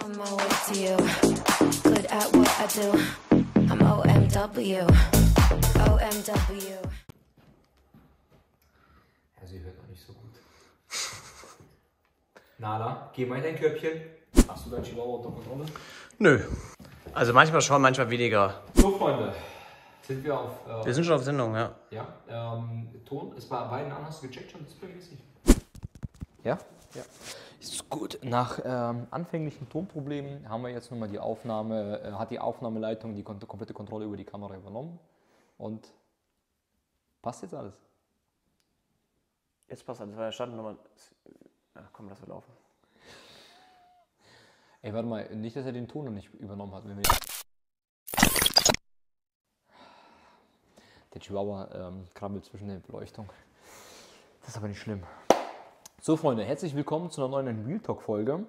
On my way to you, good at what I do. I'm OMW, OMW. Also ihr hört noch nicht so gut. Nala, geh mal in dein Körbchen. Hast du dein Chihuahua unter Kontrolle? Nö. Also manchmal schon, manchmal weniger. So Freunde, sind wir auf... wir sind schon auf Sendung, ja. Ja, Ton ist bei beiden an, hast du gecheckt schon displaymäßig? Ja? Ja. Ist gut. Nach anfänglichen Tonproblemen haben wir jetzt nochmal die Aufnahme, hat die Aufnahmeleitung die komplette Kontrolle über die Kamera übernommen und passt jetzt alles. Jetzt passt alles, weil der Stand nochmal... Ach komm, das wird laufen. Ey, warte mal, nicht, dass er den Ton noch nicht übernommen hat. Wenn wir der Chihuahua krabbelt zwischen der Beleuchtung. Das ist aber nicht schlimm. So Freunde, herzlich willkommen zu einer neuen Real Talk Folge.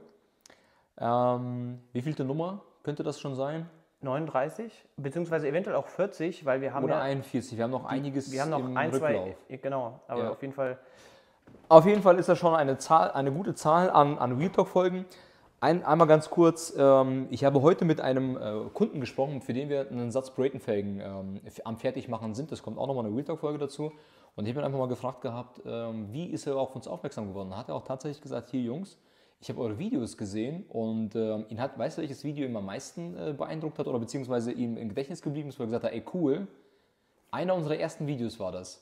Wievielte Nummer könnte das schon sein? 39, beziehungsweise eventuell auch 40, weil wir haben oder ja 41, wir haben noch einiges im Rücklauf. Wir haben noch ein, Rücklauf. Zwei, genau, aber ja. Auf jeden Fall. Auf jeden Fall ist das schon eine Zahl, eine gute Zahl an Real Talk Folgen. Einmal ganz kurz, ich habe heute mit einem Kunden gesprochen, für den wir einen Satz Breyton-Felgen am Fertigmachen sind. Das kommt auch nochmal eine Real Talk-Folge dazu. Und ich habe ihn einfach mal gefragt gehabt, wie ist er auf uns aufmerksam geworden? Da hat er auch tatsächlich gesagt, hier Jungs, ich habe eure Videos gesehen und ihn hat, weißt du, welches Video ihn am meisten beeindruckt hat oder beziehungsweise ihm im Gedächtnis geblieben ist, wo er gesagt hat, ey cool, einer unserer ersten Videos war das.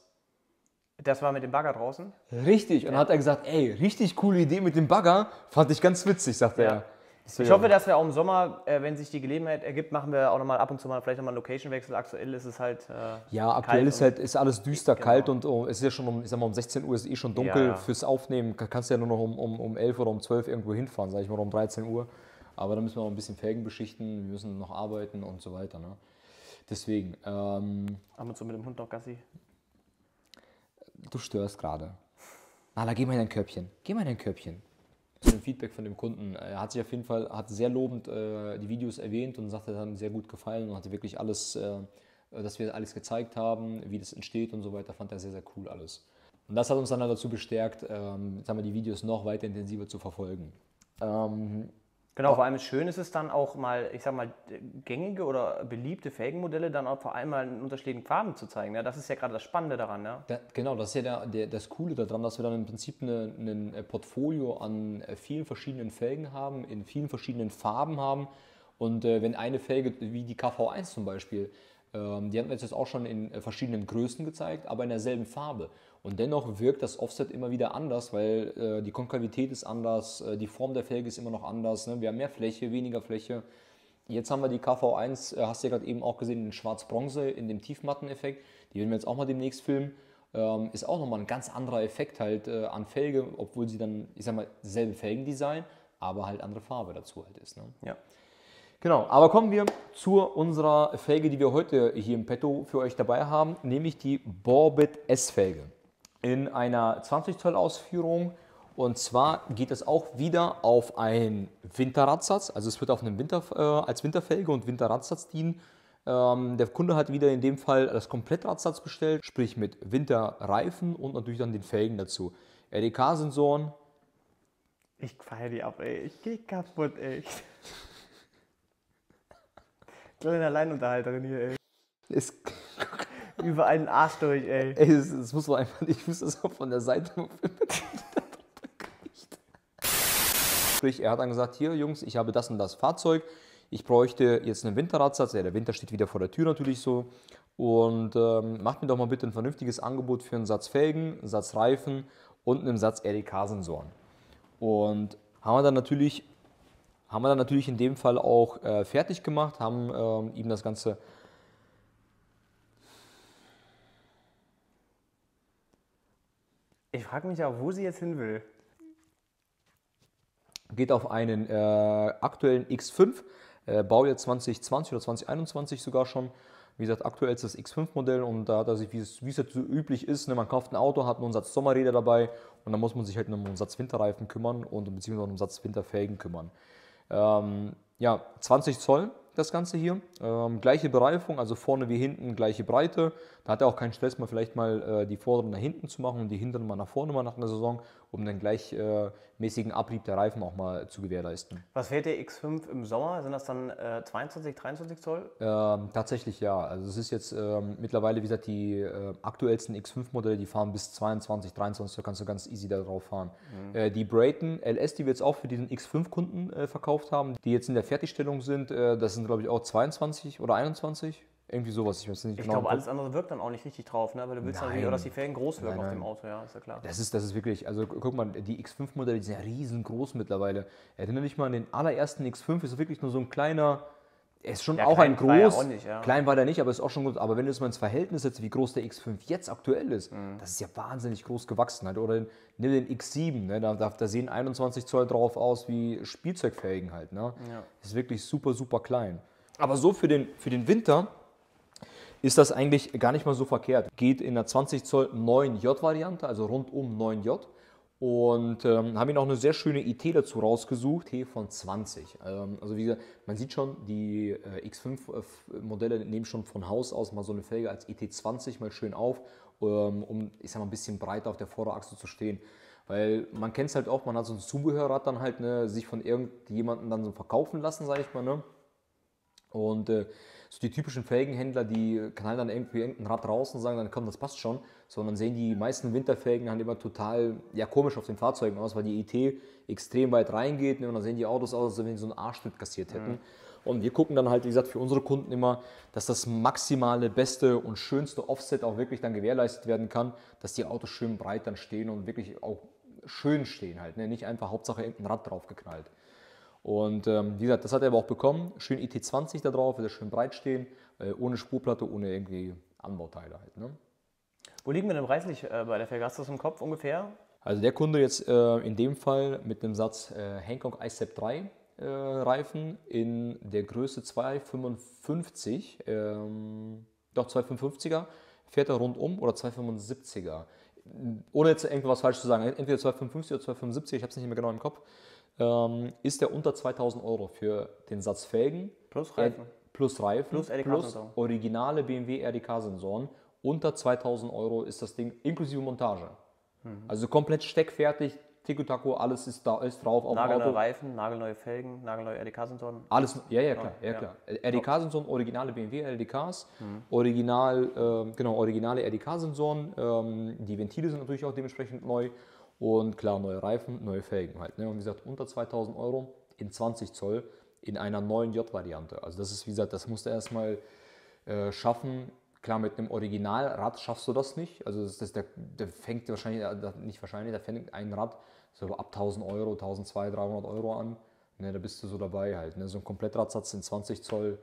Das war mit dem Bagger draußen? Richtig. Und dann hat er gesagt, ey, richtig coole Idee mit dem Bagger. Fand ich ganz witzig, sagte er. Deswegen. Ich hoffe, dass wir auch im Sommer, wenn sich die Gelegenheit ergibt, machen wir auch nochmal ab und zu mal vielleicht nochmal einen Location-Wechsel. Aktuell ist es halt ja, aktuell ist halt ist alles düster, genau. Kalt und es ist ja schon um, ich sag mal, um 16 Uhr ist eh schon dunkel. Ja. Fürs Aufnehmen kannst du ja nur noch um 11 oder um 12 irgendwo hinfahren, sag ich mal, um 13 Uhr. Aber da müssen wir noch ein bisschen Felgen beschichten, wir müssen noch arbeiten und so weiter. Ne? Deswegen. Ab und zu mit dem Hund noch Gassi. Du störst gerade. Nala, geh mal in dein Körbchen. Geh mal in dein Körbchen. Zu dem Feedback von dem Kunden. Er hat sich auf jeden Fall sehr lobend die Videos erwähnt und sagte, es hat ihm sehr gut gefallen und hatte wirklich alles, dass wir alles gezeigt haben, wie das entsteht und so weiter, fand er sehr, sehr cool alles. Und das hat uns dann dazu bestärkt, sagen wir, die Videos noch weiter intensiver zu verfolgen. Genau, vor allem schön ist es dann auch mal, ich sag mal, gängige oder beliebte Felgenmodelle dann auch vor allem mal in unterschiedlichen Farben zu zeigen. Ne? Das ist ja gerade das Spannende daran. Ne? Genau, das ist ja das Coole daran, dass wir dann im Prinzip ein Portfolio an vielen verschiedenen Felgen haben, in vielen verschiedenen Farben haben. Und wenn eine Felge, wie die KV1 zum Beispiel, die hatten wir jetzt auch schon in verschiedenen Größen gezeigt, aber in derselben Farbe. Und dennoch wirkt das Offset immer wieder anders, weil die Konkavität ist anders, die Form der Felge ist immer noch anders. Ne? Wir haben mehr Fläche, weniger Fläche. Jetzt haben wir die KV1, hast du ja gerade eben auch gesehen, in Schwarz-Bronze, in dem Tiefmatten-Effekt. Die werden wir jetzt auch mal demnächst filmen. Ist auch nochmal ein ganz anderer Effekt halt an Felge, obwohl sie dann, ich sag mal, selbe Felgendesign, aber halt andere Farbe dazu halt ist. Ne? Ja. Genau, aber kommen wir zu unserer Felge, die wir heute hier im Petto für euch dabei haben, nämlich die Borbet S Felge. In einer 20 Zoll Ausführung und zwar geht es auch wieder auf einen Winterradsatz, also es wird auf einem als Winterfelge und Winterradsatz dienen. Der Kunde hat wieder in dem Fall das Komplettradsatz bestellt, sprich mit Winterreifen und natürlich dann den Felgen dazu. RDK-Sensoren. Ich feiere die ab, ey. Ich gehe kaputt, echt. Kleine Alleinunterhalterin hier, ey. Über einen Arsch durch, ey. Ey, das muss man einfach nicht. Ich wusste das auch von der Seite. Sprich, er hat dann gesagt, hier Jungs, ich habe das und das Fahrzeug. Ich bräuchte jetzt einen Winterradsatz. Ja, der Winter steht wieder vor der Tür natürlich so. Und macht mir doch mal bitte ein vernünftiges Angebot für einen Satz Felgen, einen Satz Reifen und einen Satz RDK-Sensoren. Und haben wir dann natürlich in dem Fall auch fertig gemacht, haben ihm das Ganze... Ich frage mich auch, wo sie jetzt hin will. Geht auf einen aktuellen X5, Baujahr 2020 oder 2021 sogar schon. Wie gesagt, aktuell ist das X5-Modell und da hat er sich, wie es halt so üblich ist, ne, man kauft ein Auto, hat nur einen Satz Sommerräder dabei und dann muss man sich halt um einen Satz Winterreifen kümmern und beziehungsweise um einen Satz Winterfelgen kümmern. Ja, 20 Zoll das Ganze hier, gleiche Bereifung, also vorne wie hinten, gleiche Breite. Da hat er auch keinen Stress, mal vielleicht die vorderen nach hinten zu machen und die hinteren mal nach vorne mal nach einer Saison um dann gleichmäßigen Abrieb der Reifen auch mal zu gewährleisten. Was fährt der X5 im Sommer? Sind das dann 22, 23 Zoll? Tatsächlich ja. Also es ist jetzt mittlerweile, wie gesagt, die aktuellsten X5-Modelle, die fahren bis 22, 23, da kannst du ganz easy da drauf fahren. Mhm. Die Breyton LS, die wir jetzt auch für diesen X5-Kunden verkauft haben, die jetzt in der Fertigstellung sind, das sind glaube ich auch 22 oder 21. Irgendwie sowas, ich weiß nicht genau. Ich glaube, alles andere wirkt dann auch nicht richtig drauf, ne? Weil du willst natürlich, dass die Felgen groß wirken auf dem Auto, ja, ist ja klar. Das ist wirklich, also guck mal, die X5-Modelle, die sind ja riesengroß mittlerweile. Erinnere dich mal an den allerersten X5, ist wirklich nur so ein kleiner, er ist schon ja, auch ein groß, war ja auch nicht, ja. Klein war der nicht, aber ist auch schon groß. Aber wenn du es mal ins Verhältnis setzt, wie groß der X5 jetzt aktuell ist, das ist ja wahnsinnig groß gewachsen. Halt. Oder nimm den X7, ne? da sehen 21 Zoll drauf aus wie Spielzeugfelgen halt. Ne? Ja. Ist wirklich super, super klein. Aber so für den Winter ist das eigentlich gar nicht mal so verkehrt. Geht in der 20 Zoll 9J-Variante, also rund um 9J. Und haben ihn auch eine sehr schöne IT dazu rausgesucht, T von 20. Also wie gesagt, man sieht schon, die X5-Modelle nehmen schon von Haus aus mal so eine Felge als ET20 mal schön auf, um, ich sag mal, ein bisschen breiter auf der Vorderachse zu stehen. Weil man kennt es halt auch, man hat so ein Zubehörrad dann halt, ne, sich von irgendjemandem dann so verkaufen lassen, sage ich mal, ne? Und so die typischen Felgenhändler, die knallen dann irgendwie irgendein Rad raus und sagen dann, komm, das passt schon. Sondern sehen die meisten Winterfelgen halt immer total ja, komisch auf den Fahrzeugen aus, weil die IT extrem weit reingeht. Ne? Und dann sehen die Autos aus, als wenn sie so einen Arschtritt kassiert hätten. Mhm. Und wir gucken dann halt, wie gesagt, für unsere Kunden immer, dass das maximale, beste und schönste Offset auch wirklich dann gewährleistet werden kann, dass die Autos schön breit dann stehen und wirklich auch schön stehen halt. Ne? Nicht einfach Hauptsache irgendein Rad draufgeknallt. Und wie gesagt, das hat er aber auch bekommen. Schön ET20 da drauf, wird er schön breit stehen, ohne Spurplatte, ohne irgendwie Anbauteile halt. Ne? Wo liegen wir denn preislich bei der Felge? Hast du das im Kopf ungefähr? Also der Kunde jetzt in dem Fall mit einem Satz Hankook IceStep 3 Reifen in der Größe 255er, fährt er rundum oder 275er. Ohne jetzt irgendwas falsch zu sagen, entweder 255 oder 275, ich habe es nicht mehr genau im Kopf. Ist der unter 2.000 € für den Satz Felgen plus Reifen plus originale BMW RDK-Sensoren. Unter 2.000 € ist das Ding inklusive Montage. Mhm. Also komplett steckfertig, Tico-Taco, alles ist, ist drauf auf dem Auto. Nagelneue Reifen, nagelneue Felgen, nagelneue RDK-Sensoren. Alles, ja, klar. RDK-Sensoren, originale BMW RDKs, originale RDK-Sensoren. Die Ventile sind natürlich auch dementsprechend neu. Und klar, neue Reifen, neue Felgen halt. Ne? Und wie gesagt, unter 2.000 € in 20 Zoll in einer neuen J-Variante. Also das ist, wie gesagt, das musst du erstmal schaffen. Klar, mit einem Originalrad schaffst du das nicht. Also der fängt wahrscheinlich ein Rad so ab 1.000 €, 1.200, 300 € an. Ne? Da bist du so dabei halt. Ne? So ein Komplettradsatz in 20 Zoll,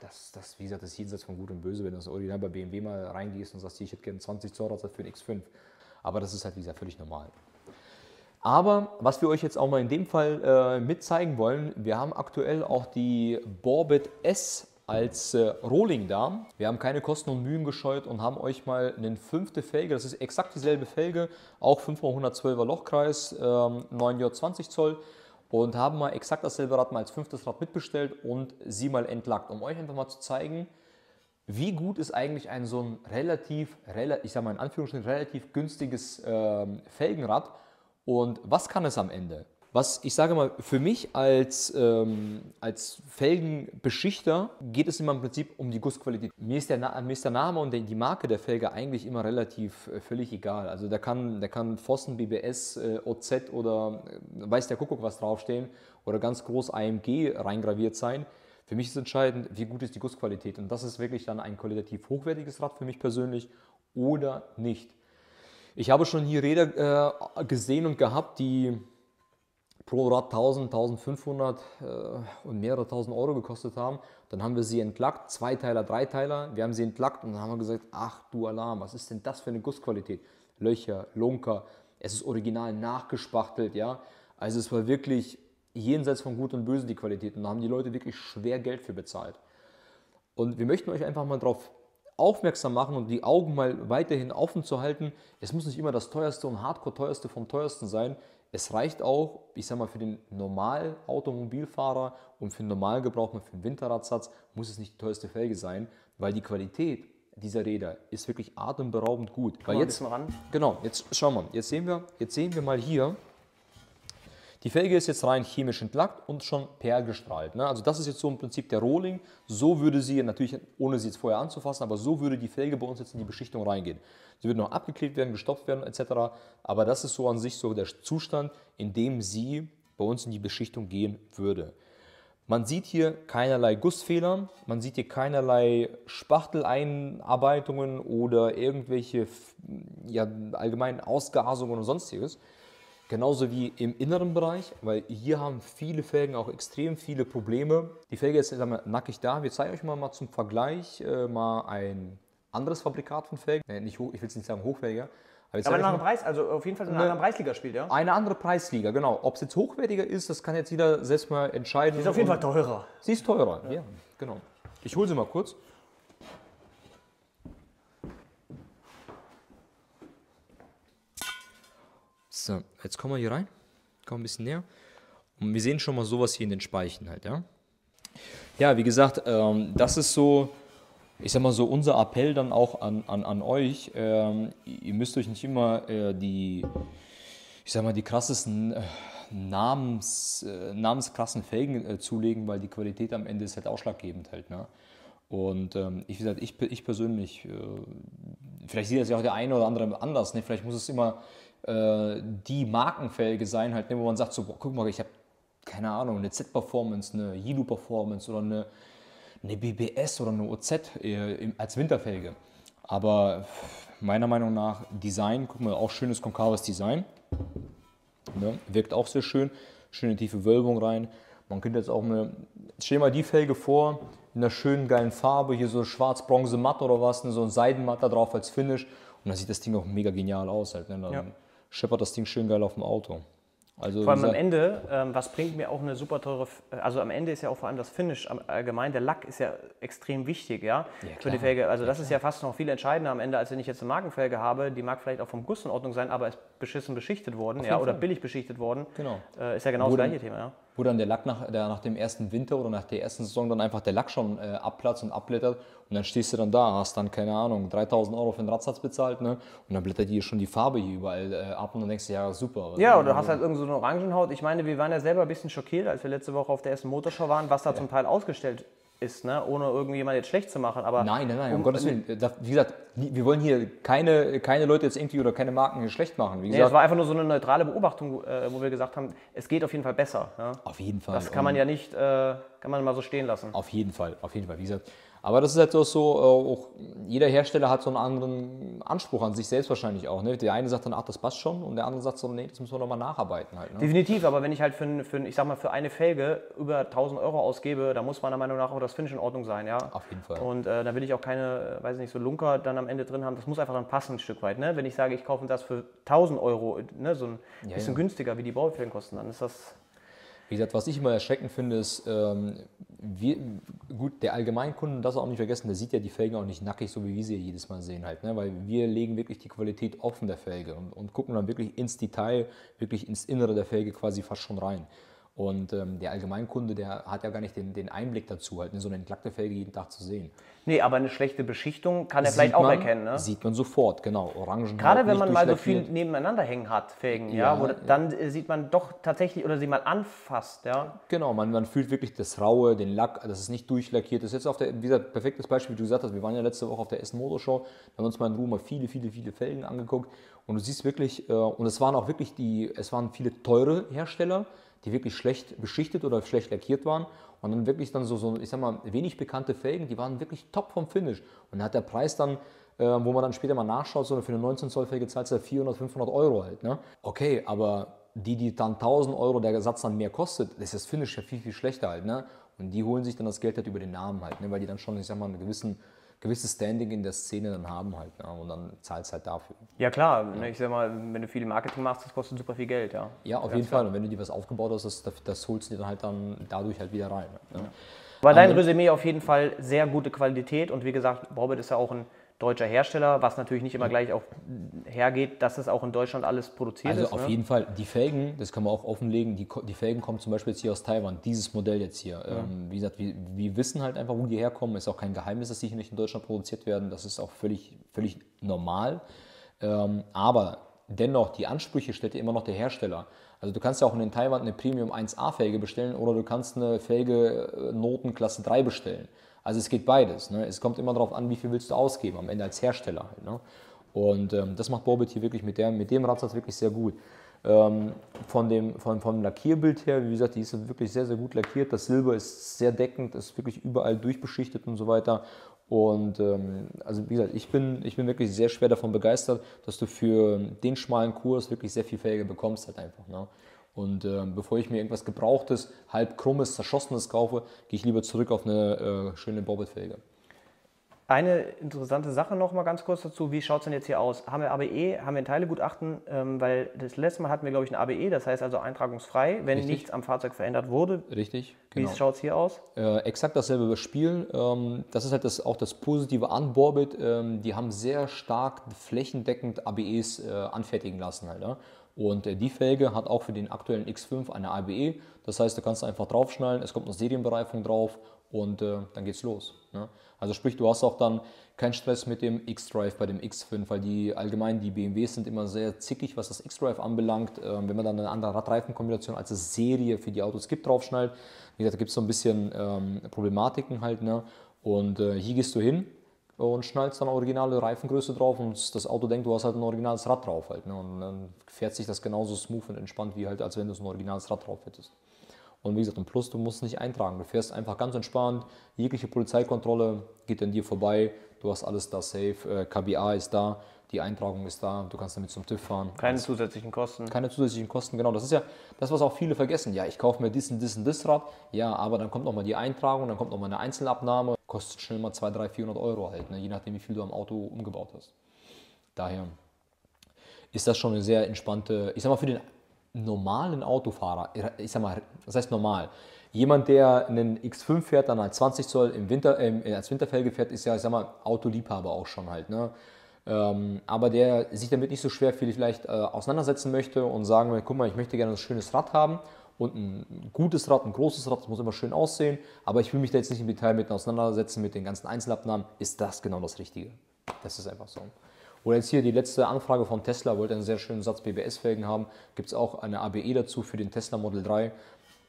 das wie gesagt, das ist jenseits von Gut und Böse, wenn du das Original bei BMW mal reingehst und sagst, ich hätte gerne 20 Zoll Radsatz für den X5. Aber das ist halt, wie gesagt, völlig normal. Aber was wir euch jetzt auch mal in dem Fall mit zeigen wollen, wir haben aktuell auch die Borbet S als Rolling da. Wir haben keine Kosten und Mühen gescheut und haben euch mal eine fünfte Felge, das ist exakt dieselbe Felge, auch 5x112er Lochkreis, 9J 20 Zoll und haben mal exakt dasselbe Rad mal als fünftes Rad mitbestellt und sie mal entlackt, um euch einfach mal zu zeigen, wie gut ist eigentlich so ein relativ günstiges Felgenrad und was kann es am Ende? Was ich sage mal, für mich als Felgenbeschichter geht es immer im Prinzip um die Gussqualität. Mir ist der Name und die Marke der Felge eigentlich immer relativ völlig egal. Also da kann Vossen, BBS, OZ oder weiß der Kuckuck was draufstehen oder ganz groß AMG reingraviert sein. Für mich ist entscheidend, wie gut ist die Gussqualität und das ist wirklich dann ein qualitativ hochwertiges Rad für mich persönlich oder nicht. Ich habe schon hier Räder gesehen und gehabt, die pro Rad 1000, 1500 und mehrere 1000 € gekostet haben. Dann haben wir sie entlackt, Zweiteiler, Dreiteiler, wir haben sie entlackt und dann haben wir gesagt, ach du Alarm, was ist denn das für eine Gussqualität? Löcher, Lunker, es ist original nachgespachtelt, ja. Also es war wirklich jenseits von Gut und Böse die Qualität und da haben die Leute wirklich schwer Geld für bezahlt. Und wir möchten euch einfach mal darauf aufmerksam machen und die Augen mal weiterhin offen zu halten. Es muss nicht immer das teuerste und hardcore teuerste vom teuersten sein. Es reicht auch, ich sag mal, für den Normal-Automobilfahrer und für den Normalgebrauch, für den Winterradsatz muss es nicht die teuerste Felge sein, weil die Qualität dieser Räder ist wirklich atemberaubend gut. Weil jetzt ran. Genau, jetzt schauen wir. Jetzt sehen wir mal hier. Die Felge ist jetzt rein chemisch entlackt und schon perlgestrahlt. Ne? Also das ist jetzt so im Prinzip der Rohling. So würde sie, natürlich ohne sie jetzt vorher anzufassen, aber so würde die Felge bei uns jetzt in die Beschichtung reingehen. Sie würde noch abgeklebt werden, gestopft werden etc. Aber das ist so an sich so der Zustand, in dem sie bei uns in die Beschichtung gehen würde. Man sieht hier keinerlei Gussfehler, man sieht hier keinerlei Spachteleinarbeitungen oder irgendwelche ja, allgemeinen Ausgasungen und sonstiges. Genauso wie im inneren Bereich, weil hier haben viele Felgen auch extrem viele Probleme. Die Felge ist nackig da. Wir zeigen euch mal zum Vergleich mal ein anderes Fabrikat von Felgen. Nicht hoch, ich will es nicht sagen Hochfelger. Aber einen anderen Preis, also auf jeden Fall in einer anderen Preisliga spielt, ja? Eine andere Preisliga, genau. Ob es jetzt hochwertiger ist, das kann jetzt jeder selbst mal entscheiden. Sie ist auf jeden Fall teurer. Sie ist teurer, ja, ja genau. Ich hole sie mal kurz. So, jetzt kommen wir hier rein, kommen ein bisschen näher und wir sehen schon mal sowas hier in den Speichen halt, ja. Ja, wie gesagt, das ist so, ich sag mal so unser Appell dann auch an euch. Ihr müsst euch nicht immer die krassesten namenskrassen Felgen zulegen, weil die Qualität am Ende ist halt ausschlaggebend halt, ne. Und ich persönlich, vielleicht sieht das ja auch der eine oder andere anders, ne? Vielleicht muss es immer die Markenfelge sein, halt, wo man sagt, so, boah, guck mal, ich habe, keine Ahnung, eine Z-Performance, eine Yilu-Performance oder eine BBS oder eine OZ als Winterfelge. Aber meiner Meinung nach Design, guck mal, auch schönes konkaves Design, ne? Wirkt auch sehr schön, schöne tiefe Wölbung rein. Man könnte jetzt auch stell mal die Felge vor, in einer schönen geilen Farbe, hier so schwarz, bronze, matt oder was, ne? So ein Seidenmatt da drauf als Finish und dann sieht das Ding auch mega genial aus halt, ne? Dann ja. Scheppert das Ding schön geil auf dem Auto. Also, vor allem am Ende, was bringt mir auch eine super teure, also am Ende ist ja auch vor allem das Finish allgemein, der Lack ist ja extrem wichtig, ja, ja für die Felge, also ja, das ist ja fast noch viel entscheidender am Ende, als wenn ich jetzt eine Markenfelge habe, die mag vielleicht auch vom Guss in Ordnung sein, aber ist beschissen beschichtet worden, ja, oder billig beschichtet worden, genau. Ist ja genau das gleiche Thema, ja. Wo dann der Lack nach dem ersten Winter oder nach der ersten Saison dann einfach der Lack schon abplatzt und abblättert und dann stehst du dann da, hast dann, keine Ahnung, 3.000 € für den Radsatz bezahlt, ne? Und dann blättert hier schon die Farbe hier überall ab und dann denkst du, ja super. Ja, oder du hast halt irgend so eine Orangenhaut. Ich meine, wir waren ja selber ein bisschen schockiert, als wir letzte Woche auf der Essen Motorshow waren, was da ja zum Teil ausgestellt ist, ne? Ohne irgendjemand jetzt schlecht zu machen. Aber nein, um Gottes Willen. Wie gesagt, wir wollen hier keine Leute jetzt irgendwie oder keine Marken hier schlecht machen. Wie gesagt, es war einfach nur so eine neutrale Beobachtung, wo wir gesagt haben, es geht auf jeden Fall besser. Ja? Auf jeden Fall. Das kann man ja nicht, kann man mal so stehen lassen. Auf jeden Fall, wie gesagt. Aber das ist halt so, auch jeder Hersteller hat so einen anderen Anspruch an sich selbst wahrscheinlich auch. Ne? Der eine sagt dann, ach, das passt schon, und der andere sagt so, nee, das müssen wir nochmal nacharbeiten halt. Ne? Definitiv, aber wenn ich halt für eine Felge über 1.000 € ausgebe, dann muss meiner Meinung nach auch das Finish in Ordnung sein, ja. Auf jeden Fall. Und da will ich auch keine, weiß nicht, so Lunker dann am Ende drin haben. Das muss einfach dann passen ein Stück weit. Ne? Wenn ich sage, ich kaufe das für 1.000 €, ne? So ein bisschen günstiger, wie die Baufelgen kosten, dann ist das... Wie gesagt, was ich immer erschreckend finde, ist, gut, der Allgemeinkunde, das auch nicht vergessen, der sieht ja die Felgen auch nicht nackig, so wie wir sie jedes Mal sehen halt, ne? Weil wir legen wirklich die Qualität offen der Felge und gucken dann wirklich ins Detail, wirklich ins Innere der Felge quasi fast schon rein. Und der Allgemeinkunde, der hat ja gar nicht den Einblick dazu, halt, ne? So eine entlackte Felge jeden Tag zu sehen. Nee, aber eine schlechte Beschichtung kann er vielleicht auch erkennen, ne? Sieht man sofort, genau. Orangen. Gerade wenn man mal so viel nebeneinander hängen hat, Felgen, ja, wo dann sieht man doch tatsächlich, oder sie mal anfasst, ja. Genau, man fühlt wirklich das Raue, den Lack, dass es nicht durchlackiert ist. Jetzt auf der, wie gesagt, perfektes Beispiel, wie du gesagt hast, wir waren ja letzte Woche auf der Essen Motorshow, da haben wir uns mal in Ruhe mal viele Felgen angeguckt und du siehst wirklich, und es waren auch wirklich es waren viele teure Hersteller, die wirklich schlecht beschichtet oder schlecht lackiert waren und dann wirklich dann so, ich sag mal, wenig bekannte Felgen, die waren wirklich top vom Finish. Und dann hat der Preis dann, wo man dann später mal nachschaut, so für eine 19-Zoll-Felge zahlst du 400, 500 € halt, ne? Okay, aber die dann 1.000 € der Ersatz dann mehr kostet, ist das Finish ja viel schlechter halt, ne? Und die holen sich dann das Geld halt über den Namen halt, ne? Weil die dann schon, ich sag mal, einen gewisses Standing in der Szene dann haben halt, ne? Und dann zahlst du halt dafür. Ja klar, ja. Ich sag mal, wenn du viel Marketing machst, das kostet super viel Geld, ja. Ja, auf jeden Fall. Und wenn du dir was aufgebaut hast, das holst du dir dann dadurch halt wieder rein. Ne? Ja. Aber dein Resümee auf jeden Fall sehr gute Qualität und wie gesagt, Borbet ist ja auch ein deutscher Hersteller, was natürlich nicht immer gleich auch hergeht, dass es auch in Deutschland alles produziert ist. Also auf jeden Fall, die Felgen, das kann man auch offenlegen, die Felgen kommen zum Beispiel jetzt hier aus Taiwan, dieses Modell jetzt hier. Ja. Wie gesagt, wir wissen halt einfach, wo die herkommen. Ist auch kein Geheimnis, dass die hier nicht in Deutschland produziert werden. Das ist auch völlig, völlig normal. Aber dennoch, die Ansprüche stellt ja immer noch der Hersteller. Also du kannst ja auch in Taiwan eine Premium 1A Felge bestellen oder du kannst eine Felge Notenklasse 3 bestellen. Also es geht beides. Ne? Es kommt immer darauf an, wie viel willst du ausgeben, am Ende als Hersteller. Halt, ne? Und das macht Borbet hier wirklich mit dem Radsatz wirklich sehr gut. Vom Lackierbild her, wie gesagt, die ist wirklich sehr, sehr gut lackiert. Das Silber ist sehr deckend, ist wirklich überall durchbeschichtet und so weiter. Und also wie gesagt, ich bin wirklich sehr schwer davon begeistert, dass du für den schmalen Kurs wirklich sehr viel Felge bekommst halt einfach. Ne? Und bevor ich mir irgendwas Gebrauchtes, halb krummes, Zerschossenes kaufe, gehe ich lieber zurück auf eine schöne Borbet-Felge. Eine interessante Sache noch mal ganz kurz dazu, wie schaut es denn jetzt hier aus? Haben wir ABE, haben wir ein Teilegutachten, weil das letzte Mal hatten wir, glaube ich, ein ABE, das heißt also eintragungsfrei, wenn nichts am Fahrzeug verändert wurde. Richtig, genau. Wie schaut es hier aus? Exakt dasselbe Spiel, das ist halt auch das Positive an Borbet, die haben sehr stark flächendeckend ABEs anfertigen lassen halt, ja? Und die Felge hat auch für den aktuellen X5 eine ABE, das heißt, da kannst du einfach draufschnallen, es kommt eine Serienbereifung drauf und dann geht's los. Ne? Also sprich, du hast auch dann keinen Stress mit dem X-Drive bei dem X5, weil allgemein die BMWs sind immer sehr zickig, was das X-Drive anbelangt. Wenn man dann eine andere Radreifenkombination als es Serie für die Autos gibt, draufschnallt, wie gesagt, da gibt es so ein bisschen Problematiken halt. Ne? Und hier gehst du hin und schnallst dann originale Reifengröße drauf und das Auto denkt, du hast halt ein originales Rad drauf halt, ne? Und dann fährt sich das genauso smooth und entspannt, wie halt, als wenn du so ein originales Rad drauf hättest. Und wie gesagt, und plus, du musst es nicht eintragen. Du fährst einfach ganz entspannt, jegliche Polizeikontrolle geht an dir vorbei, du hast alles da safe, KBA ist da, die Eintragung ist da, du kannst damit zum TÜV fahren. Keine zusätzlichen Kosten. Keine zusätzlichen Kosten, genau. Das ist ja das, was auch viele vergessen. Ja, ich kaufe mir dies Rad, ja, aber dann kommt nochmal die Eintragung, dann kommt nochmal eine Einzelabnahme. Kostet schon immer 200, 300, 400 Euro halt, ne? Je nachdem, wie viel du am Auto umgebaut hast. Daher ist das schon eine sehr entspannte, ich sag mal, für den normalen Autofahrer, ich sag mal, das heißt normal, jemand, der einen X5 fährt, dann halt 20 Zoll im Winter, als Winterfelge fährt, ist ja, ich sag mal, Autoliebhaber auch schon halt, ne? Aber der sich damit nicht so schwer vielleicht auseinandersetzen möchte und sagen, guck mal, ich möchte gerne ein schönes Rad haben und ein gutes Rad, ein großes Rad, das muss immer schön aussehen, aber ich will mich da jetzt nicht im Detail mit auseinandersetzen, mit den ganzen Einzelabnahmen, ist das genau das Richtige. Das ist einfach so. Oder jetzt hier die letzte Anfrage von Tesla, wollte einen sehr schönen Satz BBS-Felgen haben, gibt es auch eine ABE dazu für den Tesla Model 3.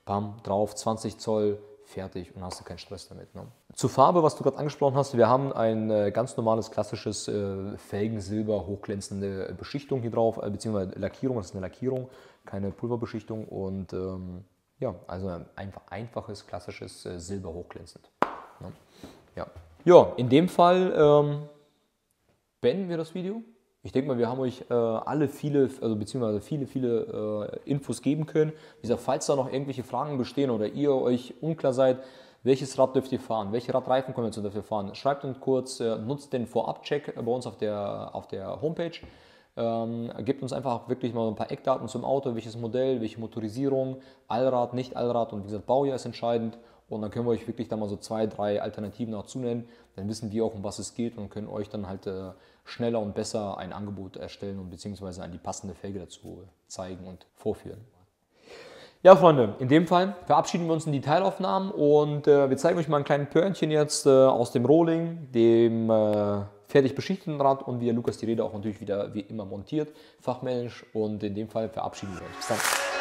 Bam, drauf, 20 Zoll, fertig und hast du keinen Stress damit. Ne? Zur Farbe, was du gerade angesprochen hast, wir haben ein ganz normales, klassisches Felgensilber, hochglänzende Beschichtung hier drauf, beziehungsweise Lackierung, das ist eine Lackierung, keine Pulverbeschichtung und ja, also ein einfaches, klassisches Silber hochglänzend. Ne? Ja. Ja, in dem Fall beenden wir das Video. Ich denke mal, wir haben euch viele Infos geben können. Wie gesagt, falls da noch irgendwelche Fragen bestehen oder ihr euch unklar seid, welches Rad dürft ihr fahren, welche Radreifenkombination dürft ihr fahren, schreibt uns kurz, nutzt den Vorab-Check bei uns auf der Homepage. Gebt uns einfach wirklich mal ein paar Eckdaten zum Auto, welches Modell, welche Motorisierung, Allrad, nicht Allrad und wie gesagt, Baujahr ist entscheidend. Und dann können wir euch wirklich da mal so 2, 3 Alternativen auch zunennen. Dann wissen wir auch, um was es geht und können euch dann halt schneller und besser ein Angebot erstellen und beziehungsweise an die passende Felge dazu zeigen und vorführen. Ja, Freunde, in dem Fall verabschieden wir uns in die Teilaufnahmen und wir zeigen euch mal ein kleines Pörnchen jetzt aus dem Rohling, dem fertig beschichteten Rad und wie der Lukas die Räder auch natürlich wieder wie immer montiert, fachmännisch. Und in dem Fall verabschieden wir uns. Bis dann.